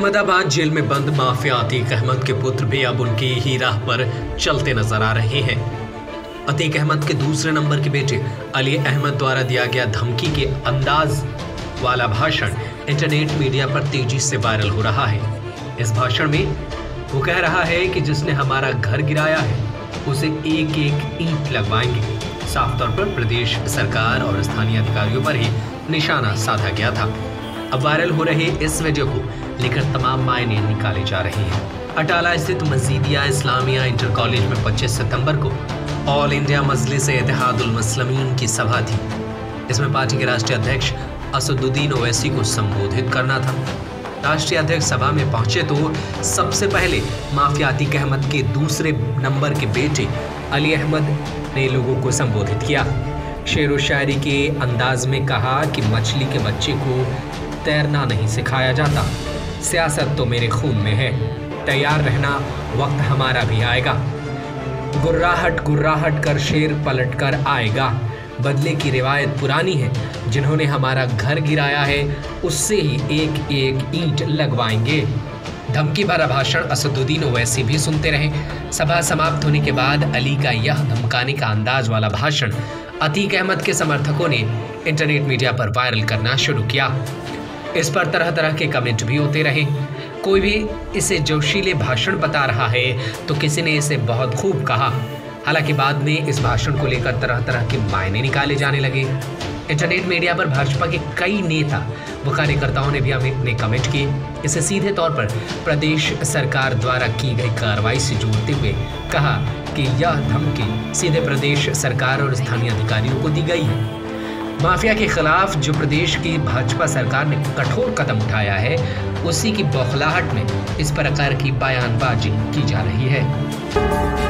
Ahmedabad jail में बंद mafia Atiq Ahmad के पुत्र भी अब उनकी ही राह पर चलते नजर आ रहे हैं। अतीक अहमद के दूसरे नंबर के बेटे अली अहमद द्वारा दिया गया धमकी के अंदाज वाला भाषण इंटरनेट मीडिया पर तेजी से वायरल हो रहा है। इस भाषण में वो कह रहा है कि जिसने हमारा घर गिराया है उसे एक एक ईंट लगवाएंगे। साफ तौर पर प्रदेश सरकार और स्थानीय अधिकारियों पर ही निशाना साधा गया था। अब वायरल हो रहे इस वीडियो को लेकर तमाम मायने निकाले जा रहे हैं। अटाला स्थित मजीदिया इस्लामिया इंटर कॉलेज में 25 सितंबर को ऑल इंडिया मजलिस इत्तेहादुल मुस्लिमीन की सभा थी। इसमें पार्टी के राष्ट्रीय अध्यक्ष असदुद्दीन ओवैसी को संबोधित करना था। राष्ट्रीय अध्यक्ष सभा में पहुंचे तो सबसे पहले माफिया अतीक अहमद के दूसरे नंबर के बेटे अली अहमद ने लोगों को संबोधित किया। शेर व शायरी के अंदाज में कहा कि मछली के बच्चे को तैरना नहीं सिखाया जाता। सियासत तो मेरे खून में है, तैयार रहना, वक्त हमारा भी आएगा। गुर्राहट गुर्राहट कर शेर पलट कर आएगा। बदले की रिवायत पुरानी है, जिन्होंने हमारा घर गिराया है उससे ही एक एक ईंट लगवाएंगे। धमकी भरा भाषण असदुद्दीन ओवैसी भी सुनते रहे। सभा समाप्त होने के बाद अली का यह धमकाने का अंदाज वाला भाषण अतीक अहमद के समर्थकों ने इंटरनेट मीडिया पर वायरल करना शुरू किया। इस पर तरह तरह के कमेंट भी होते रहे। कोई भी इसे जोशीले भाषण बता रहा है तो किसी ने इसे बहुत खूब कहा। हालांकि बाद में इस भाषण को लेकर तरह तरह के मायने निकाले जाने लगे। इंटरनेट मीडिया पर भाजपा के कई नेता व कार्यकर्ताओं ने भी अपने कमेंट किए। इसे सीधे तौर पर प्रदेश सरकार द्वारा की गई कार्रवाई से जोड़ते हुए कहा कि यह धमकी सीधे प्रदेश सरकार और स्थानीय अधिकारियों को दी गई है। माफिया के खिलाफ जो प्रदेश की भाजपा सरकार ने कठोर कदम उठाया है, उसी की बौखलाहट में इस प्रकार की बयानबाजी की जा रही है।